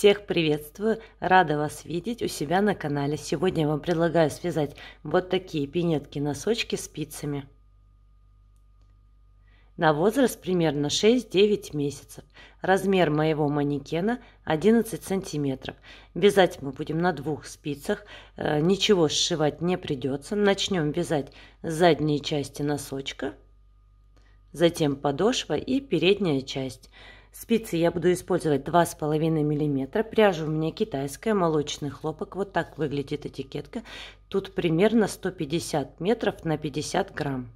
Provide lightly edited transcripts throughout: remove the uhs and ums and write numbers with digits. Всех приветствую, рада вас видеть у себя на канале. Сегодня я вам предлагаю связать вот такие пинетки-носочки спицами. На возраст примерно 6-9 месяцев. Размер моего манекена 11 сантиметров. Вязать мы будем на двух спицах, ничего сшивать не придется. Начнем вязать с задней части носочка, затем подошва и передняя часть. Спицы я буду использовать 2,5 мм. Пряжа у меня китайская, молочный хлопок. Вот так выглядит этикетка. Тут примерно 150 метров на 50 грамм.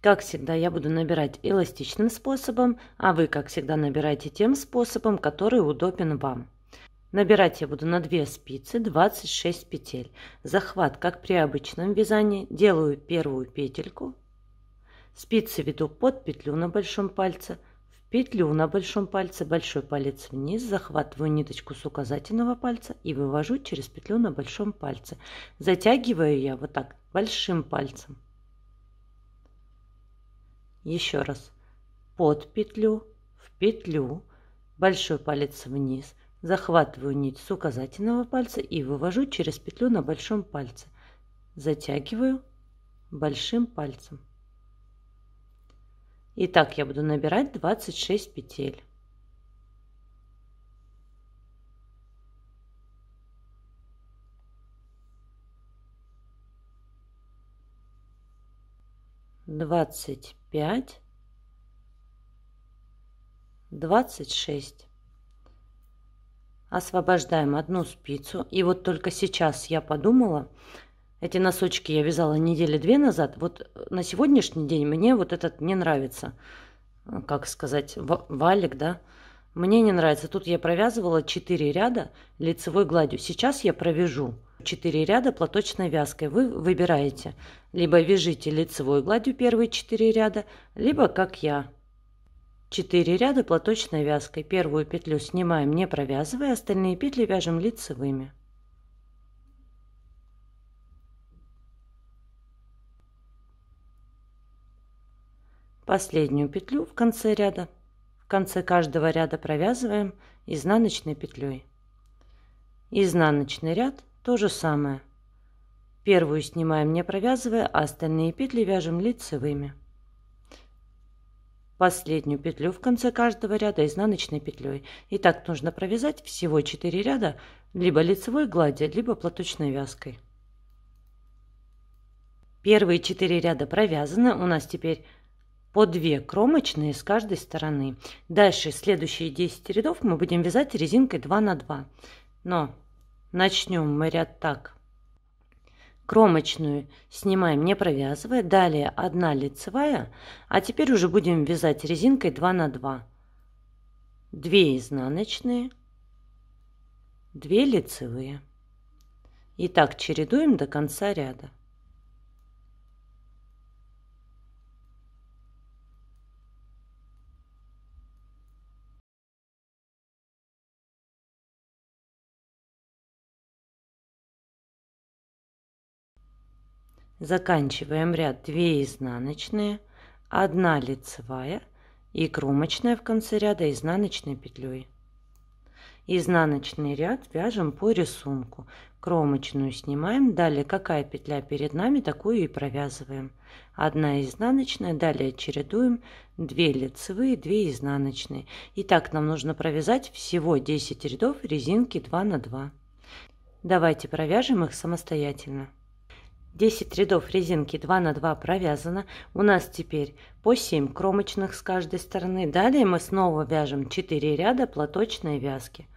Как всегда, я буду набирать эластичным способом, а вы, как всегда, набирайте тем способом, который удобен вам. Набирать я буду на 2 спицы 26 петель. Захват, как при обычном вязании, делаю первую петельку. Спицы веду под петлю на большом пальце. Петлю на большом пальце, большой палец вниз, захватываю ниточку с указательного пальца и вывожу через петлю на большом пальце. Затягиваю я вот так большим пальцем. Еще раз. Под петлю, в петлю, большой палец вниз, захватываю нить с указательного пальца и вывожу через петлю на большом пальце. Затягиваю большим пальцем. Итак, я буду набирать 26 петель. Двадцать пять, 26. Освобождаем одну спицу. И вот только сейчас я подумала. Эти носочки я вязала недели 2 назад. Вот на сегодняшний день мне вот этот не нравится. Как сказать, валик, да? Мне не нравится. Тут я провязывала 4 ряда лицевой гладью. Сейчас я провяжу 4 ряда платочной вязкой. Вы выбираете. Либо вяжите лицевой гладью первые 4 ряда, либо, как я, 4 ряда платочной вязкой. Первую петлю снимаем, не провязывая, остальные петли вяжем лицевыми. Последнюю петлю в конце ряда, в конце каждого ряда провязываем изнаночной петлей. Изнаночный ряд то же самое. Первую снимаем, не провязывая, а остальные петли вяжем лицевыми. Последнюю петлю в конце каждого ряда изнаночной петлей. Итак, нужно провязать всего 4 ряда либо лицевой гладью, либо платочной вязкой. Первые 4 ряда провязаны, у нас теперь по 2 кромочные с каждой стороны. Дальше следующие 10 рядов мы будем вязать резинкой 2 на 2. Но начнем мы ряд так. Кромочную снимаем, не провязывая. Далее 1 лицевая. А теперь уже будем вязать резинкой 2 на 2. 2 изнаночные, 2 лицевые. И так чередуем до конца ряда. Заканчиваем ряд 2 изнаночные, 1 лицевая и кромочная в конце ряда изнаночной петлей. Изнаночный ряд вяжем по рисунку. Кромочную снимаем, далее какая петля перед нами, такую и провязываем. 1 изнаночная, далее чередуем 2 лицевые, 2 изнаночные. Итак, нам нужно провязать всего 10 рядов резинки 2 на 2. Давайте провяжем их самостоятельно. 10 рядов резинки 2 на 2 провязано. У нас теперь по 7 кромочных с каждой стороны. Далее мы снова вяжем 4 ряда платочной вязки.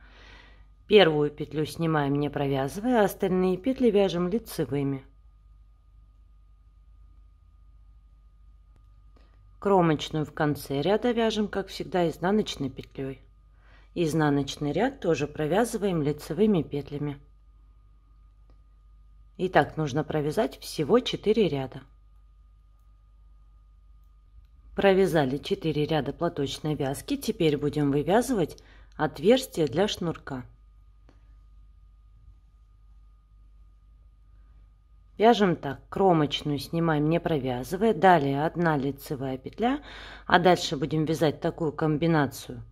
Первую петлю снимаем, не провязывая, а остальные петли вяжем лицевыми. Кромочную в конце ряда вяжем, как всегда, изнаночной петлей. Изнаночный ряд тоже провязываем лицевыми петлями. Итак, нужно провязать всего 4 ряда. Провязали 4 ряда платочной вязки. Теперь будем вывязывать отверстие для шнурка. Вяжем так. Кромочную снимаем, не провязывая. Далее 1 лицевая петля. А дальше будем вязать такую комбинацию.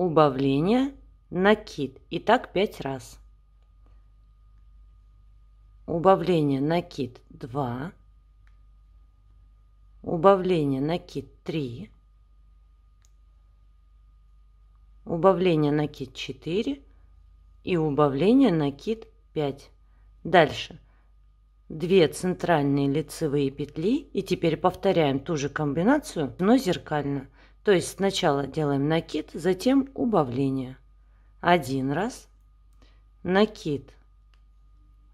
убавление, накид. И так 5 раз. Убавление, накид 2, убавление, накид 3, убавление, накид 4 и убавление, накид 5. Дальше 2 центральные лицевые петли, и теперь повторяем ту же комбинацию, но зеркально. То есть сначала делаем накид, затем убавление. 1 раз, накид,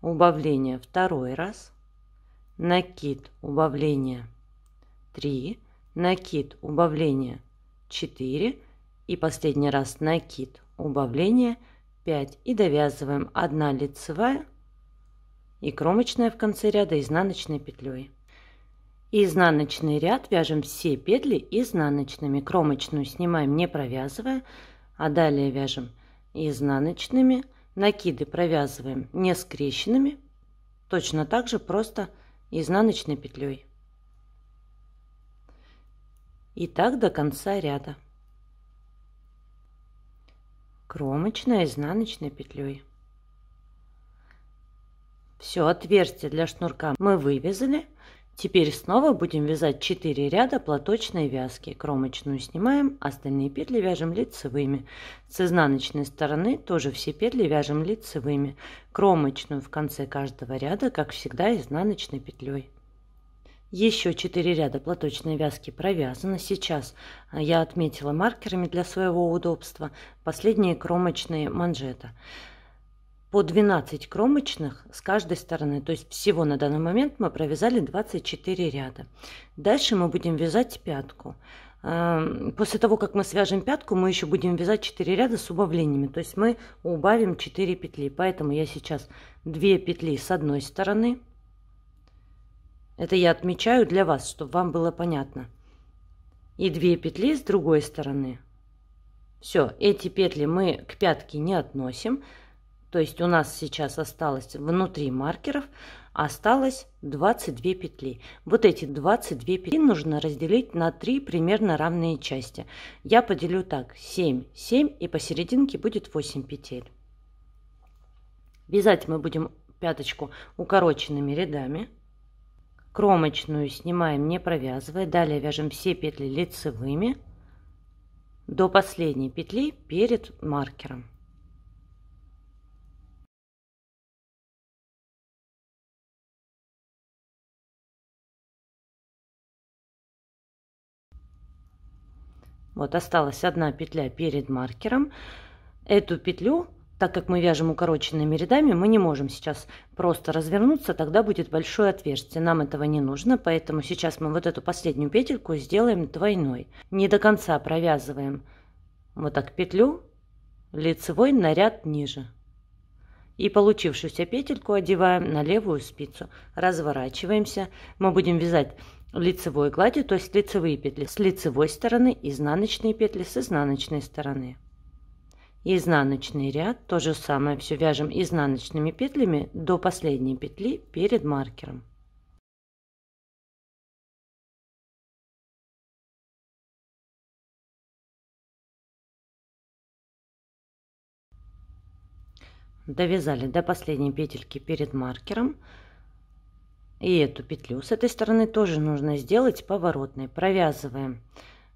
убавление 2 раз, накид, убавление 3, накид, убавление 4 и последний раз накид, убавление 5. И довязываем 1 лицевая и кромочная в конце ряда изнаночной петлей. Изнаночный ряд вяжем все петли изнаночными, кромочную снимаем не провязывая, а далее вяжем изнаночными. Накиды провязываем не скрещенными, точно так же просто изнаночной петлей. И так до конца ряда. Кромочная изнаночной петлей. Все отверстие для шнурка мы вывязали. Теперь снова будем вязать 4 ряда платочной вязки. Кромочную снимаем, остальные петли вяжем лицевыми. С изнаночной стороны тоже все петли вяжем лицевыми. Кромочную в конце каждого ряда, как всегда, изнаночной петлей. Еще 4 ряда платочной вязки провязано. Сейчас я отметила маркерами для своего удобства последние кромочные манжета. По 12 кромочных с каждой стороны, то есть всего на данный момент мы провязали 24 ряда. Дальше мы будем вязать пятку. После того, как мы свяжем пятку, мы еще будем вязать 4 ряда с убавлениями, то есть мы убавим 4 петли. Поэтому я сейчас 2 петли с одной стороны. Это я отмечаю для вас, чтобы вам было понятно. И 2 петли с другой стороны. Все, эти петли мы к пятке не относим. То есть у нас сейчас осталось внутри маркеров, осталось 22 петли. Вот эти 22 петли нужно разделить на 3 примерно равные части. Я поделю так: 7, 7 и посерединке будет 8 петель. Вязать мы будем пяточку укороченными рядами. Кромочную снимаем, не провязывая. Далее вяжем все петли лицевыми до последней петли перед маркером. Вот осталась 1 петля перед маркером. Эту петлю, так как мы вяжем укороченными рядами, мы не можем сейчас просто развернуться, тогда будет большое отверстие. Нам этого не нужно, поэтому сейчас мы вот эту последнюю петельку сделаем двойной. Не до конца провязываем вот так петлю лицевой на ряд ниже. И получившуюся петельку одеваем на левую спицу. Разворачиваемся. Мы будем вязать лицевой гладью, то есть лицевые петли с лицевой стороны, изнаночные петли с изнаночной стороны. Изнаночный ряд, то же самое, все вяжем изнаночными петлями до последней петли перед маркером. Довязали до последней петельки перед маркером. И эту петлю с этой стороны тоже нужно сделать поворотной. Провязываем,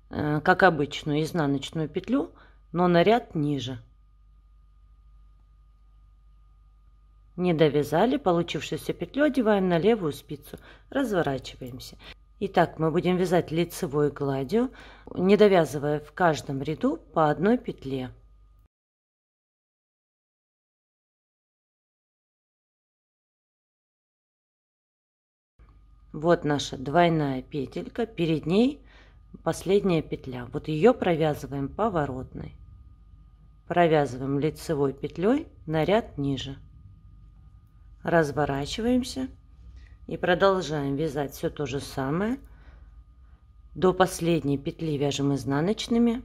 как обычную, изнаночную петлю, но на ряд ниже. Не довязали, получившуюся петлю одеваем на левую спицу. Разворачиваемся. Итак, мы будем вязать лицевой гладью, не довязывая в каждом ряду по 1 петле. Вот наша двойная петелька, перед ней последняя петля. Вот ее провязываем поворотной. Провязываем лицевой петлей на ряд ниже. Разворачиваемся и продолжаем вязать все то же самое. До последней петли вяжем изнаночными.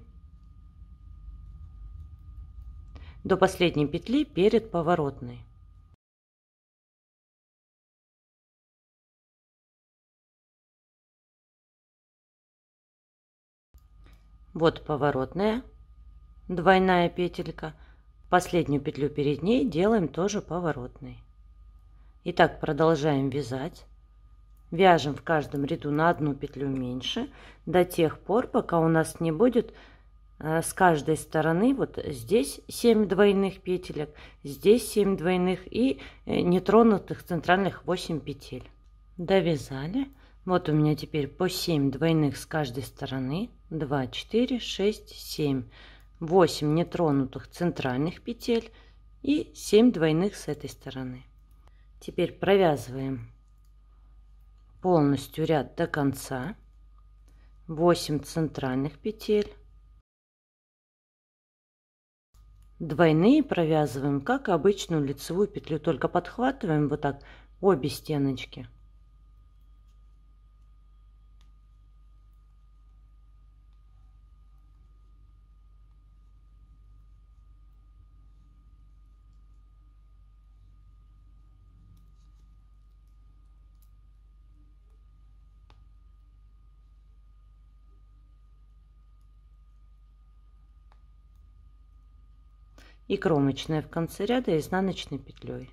До последней петли перед поворотной. Вот поворотная, двойная петелька, последнюю петлю перед ней делаем тоже поворотной. Итак, продолжаем вязать. Вяжем в каждом ряду на одну петлю меньше до тех пор, пока у нас не будет с каждой стороны вот здесь 7 двойных петелек, здесь 7 двойных и нетронутых центральных 8 петель. Довязали. Вот у меня теперь по 7 двойных с каждой стороны. 2, 4, 6, 7. 8 нетронутых центральных петель и 7 двойных с этой стороны. Теперь провязываем полностью ряд до конца. 8 центральных петель. Двойные провязываем как обычную лицевую петлю, только подхватываем вот так обе стеночки. И кромочная в конце ряда изнаночной петлей.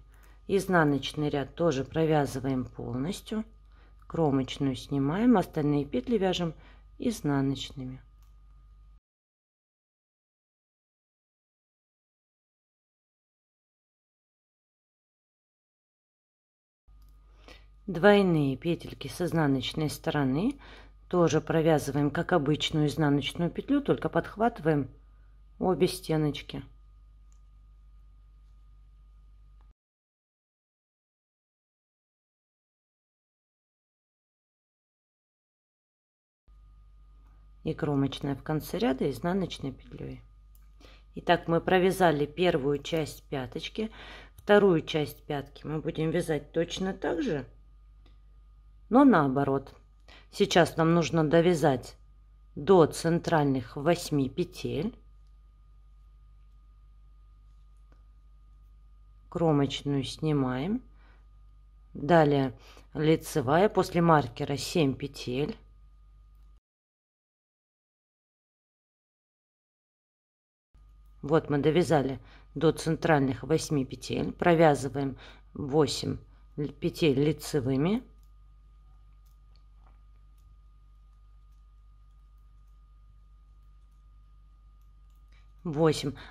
Изнаночный ряд тоже провязываем полностью, кромочную снимаем, остальные петли вяжем изнаночными. Двойные петельки с изнаночной стороны тоже провязываем как обычную изнаночную петлю, только подхватываем обе стеночки. И кромочная в конце ряда изнаночной петлей. Итак, мы провязали первую часть пяточки. Вторую часть пятки мы будем вязать точно так же, но наоборот. Сейчас нам нужно довязать до центральных 8 петель. Кромочную снимаем. Далее лицевая после маркера 7 петель. Вот мы довязали до центральных 8 петель, провязываем 8 петель лицевыми.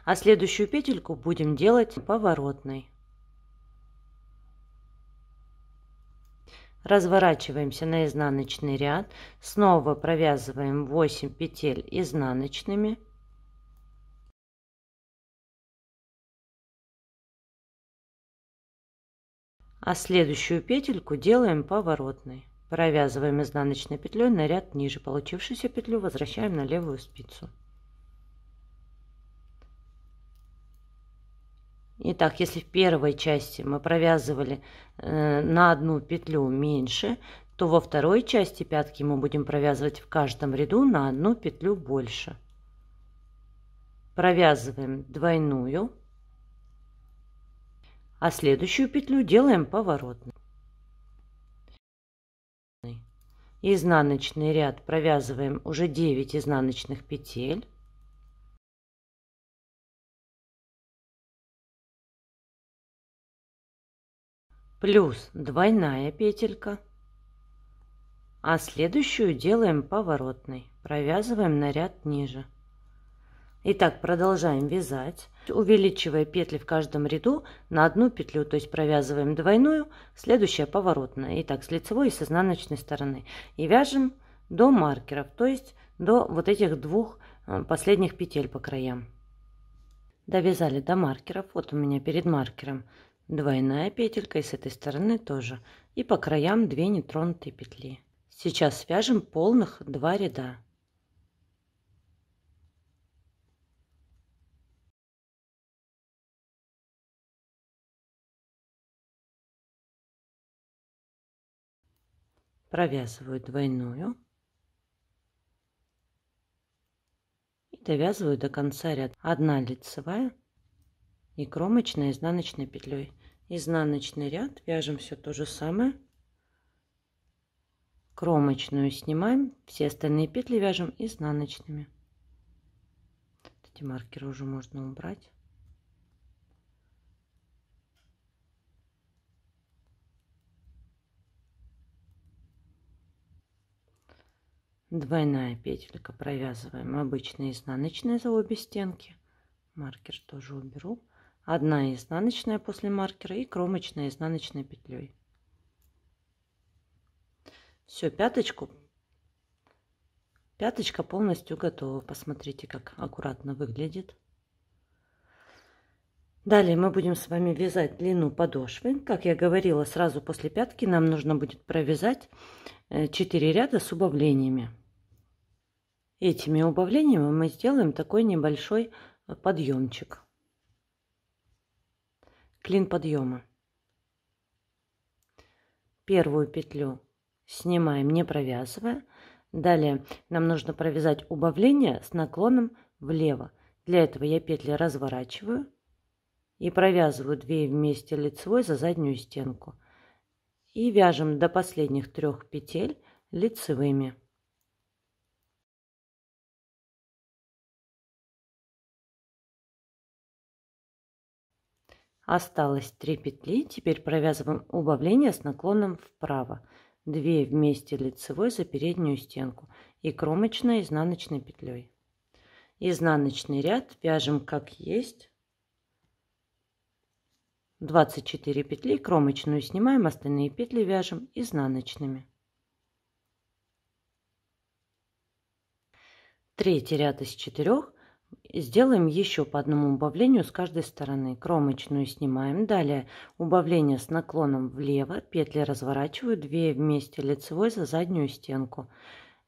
А следующую петельку будем делать поворотной. Разворачиваемся на изнаночный ряд, снова провязываем 8 петель изнаночными. А следующую петельку делаем поворотной. Провязываем изнаночной петлей на ряд ниже. Получившуюся петлю возвращаем на левую спицу. Итак, если в первой части мы провязывали на одну петлю меньше, то во второй части пятки мы будем провязывать в каждом ряду на одну петлю больше. Провязываем двойную. А следующую петлю делаем поворотной. Изнаночный ряд провязываем уже 9 изнаночных петель. Плюс двойная петелька. А следующую делаем поворотной. Провязываем на ряд ниже. Итак, продолжаем вязать, увеличивая петли в каждом ряду на одну петлю, то есть провязываем двойную, следующая поворотная. Итак, с лицевой и с изнаночной стороны. И вяжем до маркеров, то есть до вот этих двух последних петель по краям. Довязали до маркеров. Вот у меня перед маркером двойная петелька, и с этой стороны тоже. И по краям 2 нетронутые петли. Сейчас вяжем полных 2 ряда. Провязываю двойную и довязываю до конца ряд. 1 лицевая и кромочная изнаночной петлей. Изнаночный ряд вяжем все то же самое. Кромочную снимаем, все остальные петли вяжем изнаночными. Эти маркеры уже можно убрать. Двойная петелька, провязываем обычные изнаночные за обе стенки. Маркер тоже уберу. Одна изнаночная после маркера и кромочная изнаночной петлей. Все, пяточка полностью готова. Посмотрите, как аккуратно выглядит. Далее мы будем с вами вязать длину подошвы. Как я говорила, сразу после пятки нам нужно будет провязать 4 ряда с убавлениями. Этими убавлениями мы сделаем такой небольшой подъемчик. Клин подъема. Первую петлю снимаем, не провязывая. Далее нам нужно провязать убавление с наклоном влево. Для этого я петли разворачиваю и провязываю 2 вместе лицевой за заднюю стенку. И вяжем до последних 3 петель лицевыми. Осталось 3 петли. Теперь провязываем убавление с наклоном вправо. 2 вместе лицевой за переднюю стенку и кромочной изнаночной петлей. Изнаночный ряд вяжем как есть. 24 петли, кромочную снимаем, остальные петли вяжем изнаночными. Третий ряд из 4 сделаем еще по одному убавлению с каждой стороны. Кромочную снимаем, далее убавление с наклоном влево, петли разворачиваю, 2 вместе лицевой за заднюю стенку.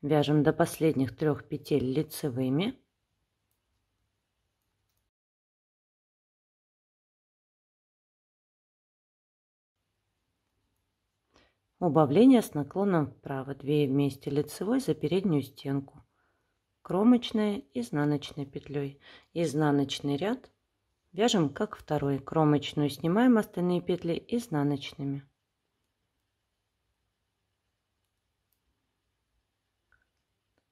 Вяжем до последних 3 петель лицевыми. Убавление с наклоном вправо, 2 вместе лицевой за переднюю стенку, кромочная изнаночной петлей. Изнаночный ряд вяжем как второй, кромочную снимаем, остальные петли изнаночными.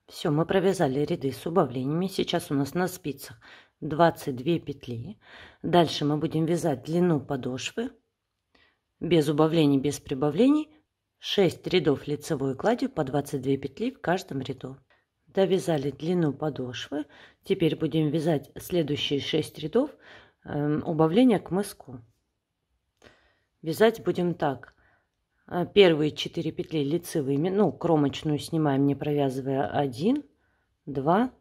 Все, мы провязали ряды с убавлениями. Сейчас у нас на спицах 22 петли. Дальше мы будем вязать длину подошвы без убавлений, без прибавлений. 6 рядов лицевой кладью по 22 петли в каждом ряду. Довязали длину подошвы. Теперь будем вязать следующие 6 рядов убавления к мыску. Вязать будем так. Первые 4 петли лицевыми, кромочную снимаем, не провязывая, 1, 2,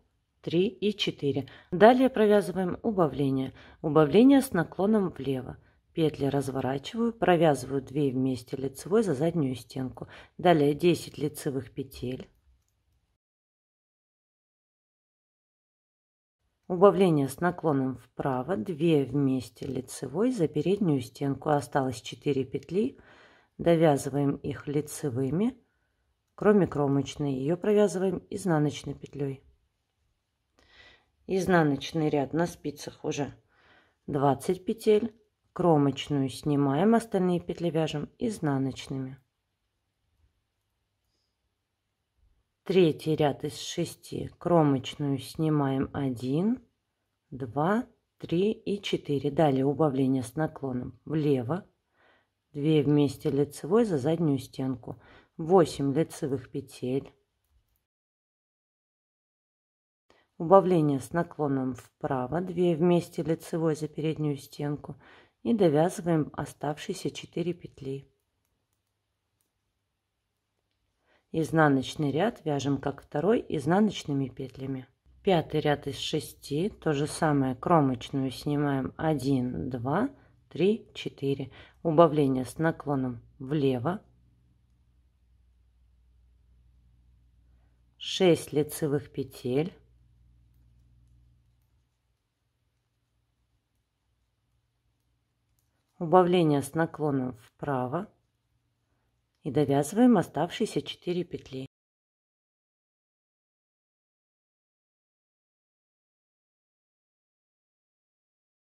3 и 4. Далее провязываем убавление. Убавление с наклоном влево. Петли разворачиваю, провязываю 2 вместе лицевой за заднюю стенку. Далее 10 лицевых петель. Убавление с наклоном вправо, 2 вместе лицевой за переднюю стенку. Осталось 4 петли. Довязываем их лицевыми, кроме кромочной. Ее провязываем изнаночной петлей. Изнаночный ряд на спицах уже 20 петель. Кромочную снимаем, остальные петли вяжем изнаночными. Третий ряд из 6. Кромочную снимаем, 1, 2, 3 и 4. Далее убавление с наклоном влево. 2 вместе лицевой за заднюю стенку. 8 лицевых петель. Убавление с наклоном вправо. 2 вместе лицевой за переднюю стенку. И довязываем оставшиеся 4 петли. Изнаночный ряд вяжем как второй, изнаночными петлями. Пятый ряд из 6. То же самое, кромочную снимаем, 1, 2, 3, 4. Убавление с наклоном влево. 6 лицевых петель. Убавление с наклоном вправо и довязываем оставшиеся 4 петли.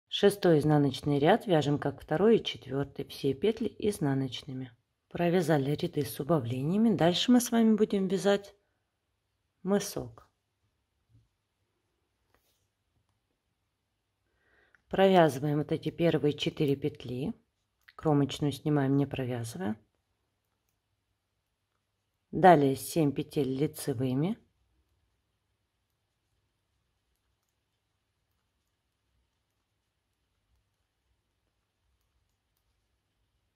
Шестой изнаночный ряд вяжем как второй и 4, все петли изнаночными. Провязали ряды с убавлениями. Дальше мы с вами будем вязать мысок. Провязываем вот эти первые 4 петли. Кромочную снимаем, не провязывая. Далее 7 петель лицевыми.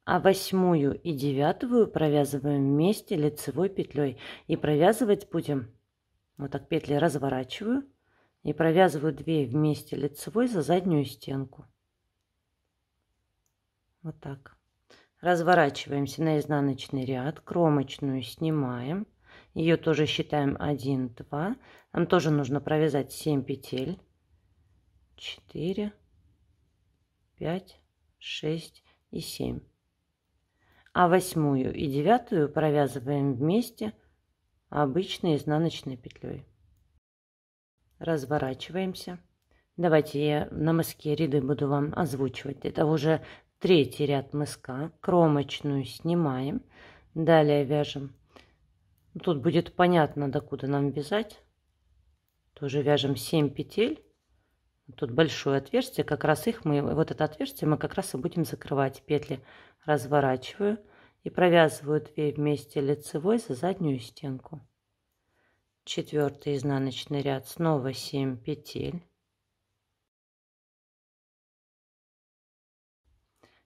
А 8 и 9 провязываем вместе лицевой петлей. И провязывать будем, вот так петли разворачиваю. И провязываю 2 вместе лицевой за заднюю стенку. Вот так. Разворачиваемся на изнаночный ряд. Кромочную снимаем. Ее тоже считаем 1, 2. Нам тоже нужно провязать 7 петель. 4, 5, 6 и 7. А 8 и 9 провязываем вместе обычной изнаночной петлей. Разворачиваемся. Давайте я на мыске ряды буду вам озвучивать. Это уже 3-й ряд мыска. Кромочную снимаем. Далее вяжем. Тут будет понятно, докуда нам вязать. Тоже вяжем 7 петель. Тут большое отверстие. Как раз их мы, вот это отверстие мы как раз и будем закрывать. Петли разворачиваю и провязываю 2 вместе лицевой за заднюю стенку. 4-й изнаночный ряд, снова 7 петель.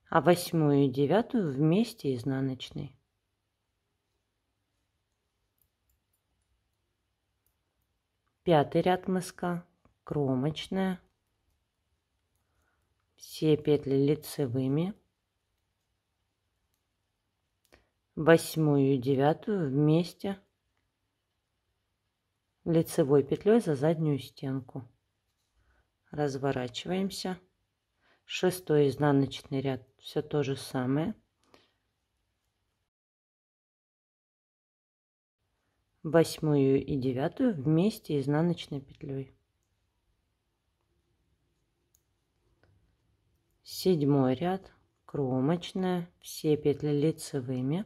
А 8 и 9 вместе изнаночный. Пятый ряд мыска, кромочная. Все петли лицевыми. 8 и 9 вместе лицевой петлей за заднюю стенку. Разворачиваемся. 6-й изнаночный ряд, все то же самое. 8 и 9 вместе изнаночной петлей. 7-й ряд, кромочная, все петли лицевыми.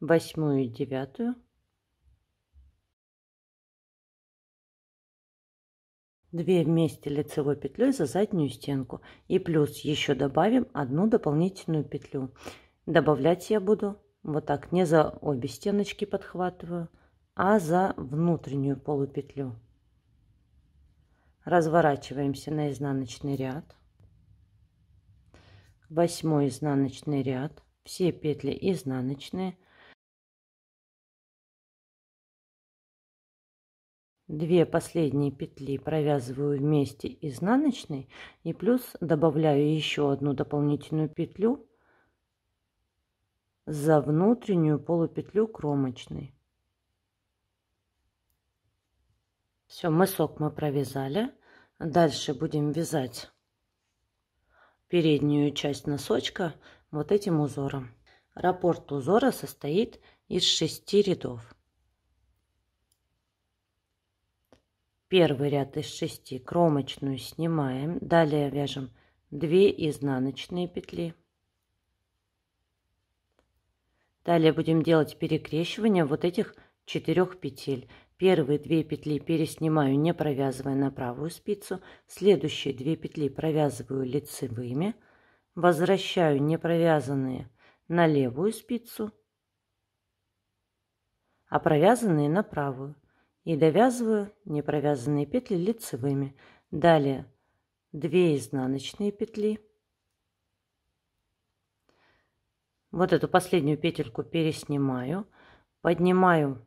8 и 9. 2 вместе лицевой петлей за заднюю стенку. И плюс еще добавим 1 дополнительную петлю. Добавлять я буду вот так. Не за обе стеночки подхватываю, а за внутреннюю полупетлю. Разворачиваемся на изнаночный ряд. 8 изнаночный ряд. Все петли изнаночные. 2 последние петли провязываю вместе изнаночной и плюс добавляю еще 1 дополнительную петлю за внутреннюю полупетлю кромочной. Все, мысок мы провязали. Дальше будем вязать переднюю часть носочка вот этим узором. Раппорт узора состоит из 6 рядов. Первый ряд из 6, кромочную снимаем, далее вяжем 2 изнаночные петли. Далее будем делать перекрещивание вот этих 4 петель. Первые 2 петли переснимаю, не провязывая, на правую спицу. Следующие 2 петли провязываю лицевыми. Возвращаю непровязанные на левую спицу, а провязанные на правую. И довязываю непровязанные петли лицевыми. Далее 2 изнаночные петли. Вот эту последнюю петельку переснимаю. Поднимаю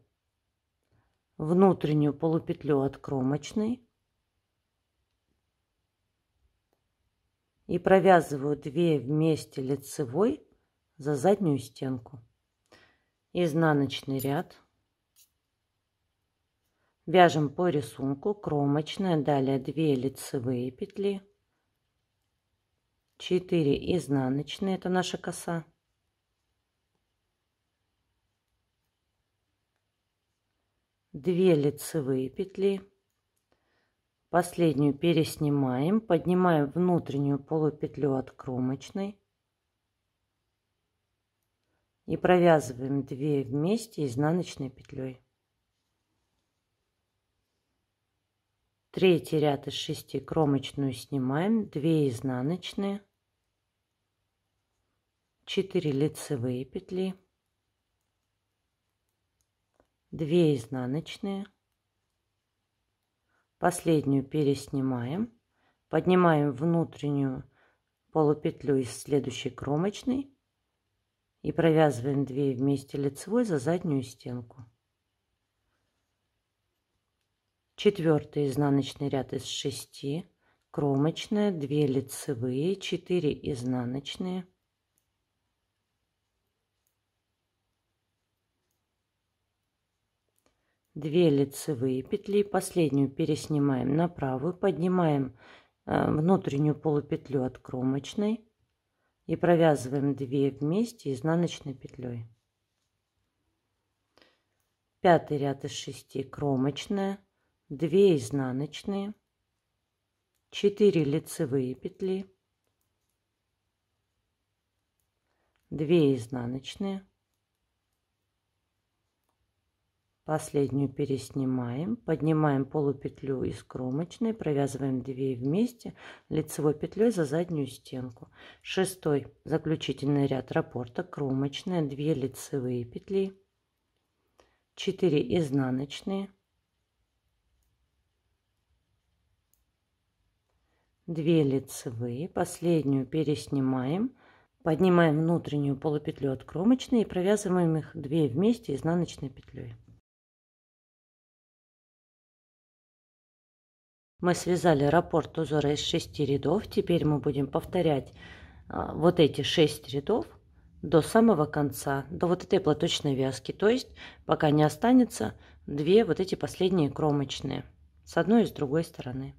внутреннюю полупетлю от кромочной. И провязываю 2 вместе лицевой за заднюю стенку. Изнаночный ряд. Вяжем по рисунку, кромочная, далее 2 лицевые петли, 4 изнаночные, это наша коса, 2 лицевые петли, последнюю переснимаем, поднимаем внутреннюю полупетлю от кромочной и провязываем 2 вместе изнаночной петлей. Третий ряд из 6 кромочную снимаем, 2 изнаночные, 4 лицевые петли, 2 изнаночные, последнюю переснимаем, поднимаем внутреннюю полупетлю из следующей кромочной и провязываем 2 вместе лицевой за заднюю стенку. Четвертый изнаночный ряд из 6, кромочная, 2 лицевые, 4 изнаночные, 2 лицевые петли, последнюю переснимаем на правую, поднимаем внутреннюю полупетлю от кромочной и провязываем 2 вместе изнаночной петлей. Пятый ряд из 6, кромочная, 2 изнаночные, 4 лицевые петли, 2 изнаночные, последнюю переснимаем, поднимаем полупетлю из кромочной, провязываем 2 вместе лицевой петлей за заднюю стенку. Шестой заключительный ряд раппорта, кромочная, 2 лицевые петли, 4 изнаночные, 2 лицевые, последнюю переснимаем, поднимаем внутреннюю полупетлю от кромочной и провязываем их 2 вместе изнаночной петлей. Мы связали раппорт узора из 6 рядов. Теперь мы будем повторять вот эти 6 рядов до самого конца, до вот этой платочной вязки, то есть пока не останется 2 вот эти последние кромочные с одной и с другой стороны.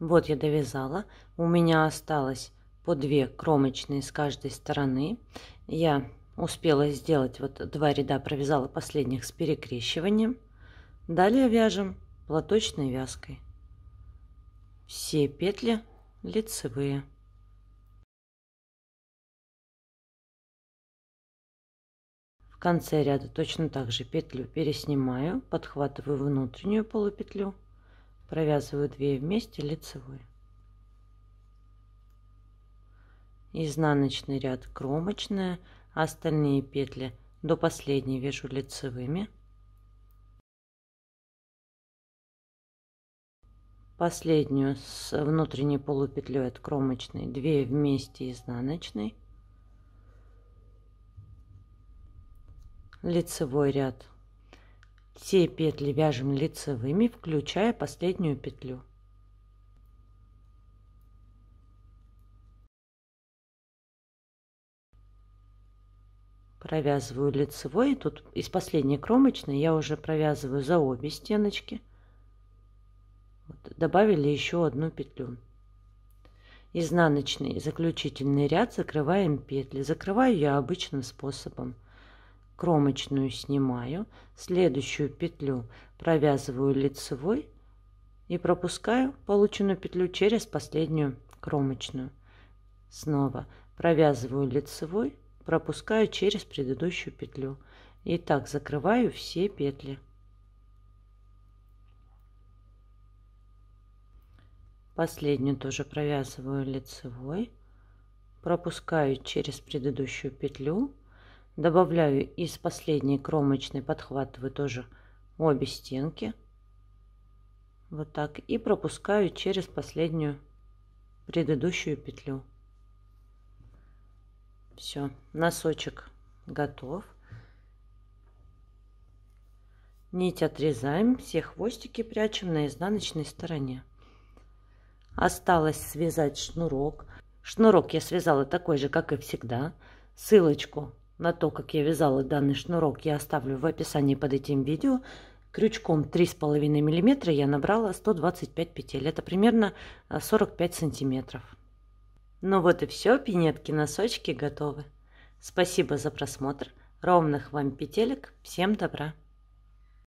Вот я довязала, у меня осталось по 2 кромочные с каждой стороны. Я успела сделать вот 2 ряда, провязала последних с перекрещиванием. Далее вяжем платочной вязкой. Все петли лицевые. В конце ряда точно так же петлю переснимаю, подхватываю внутреннюю полупетлю, провязываю 2 вместе лицевой. Изнаночный ряд кромочная, остальные петли до последней вяжу лицевыми. Последнюю с внутренней полупетлей от кромочной, 2 вместе изнаночной. Лицевой ряд. Все петли вяжем лицевыми, включая последнюю петлю. Провязываю лицевой, и тут из последней кромочной я уже провязываю за обе стеночки. Вот, добавили еще одну петлю. Изнаночный заключительный ряд закрываем петли. Закрываю я обычным способом. Кромочную снимаю, следующую петлю провязываю лицевой и пропускаю полученную петлю через последнюю кромочную. Снова провязываю лицевой, пропускаю через предыдущую петлю. И так закрываю все петли. Последнюю тоже провязываю лицевой, пропускаю через предыдущую петлю. Добавляю из последней кромочной, подхватываю тоже обе стенки. Вот так. И пропускаю через последнюю предыдущую петлю. Все. Носочек готов. Нить отрезаем. Все хвостики прячем на изнаночной стороне. Осталось связать шнурок. Шнурок я связала такой же, как и всегда. Ссылочку на то, как я вязала данный шнурок, я оставлю в описании под этим видео. Крючком 3,5 мм я набрала 125 петель. Это примерно 45 сантиметров. Ну вот и все. Пинетки, носочки готовы. Спасибо за просмотр. Ровных вам петелек. Всем добра.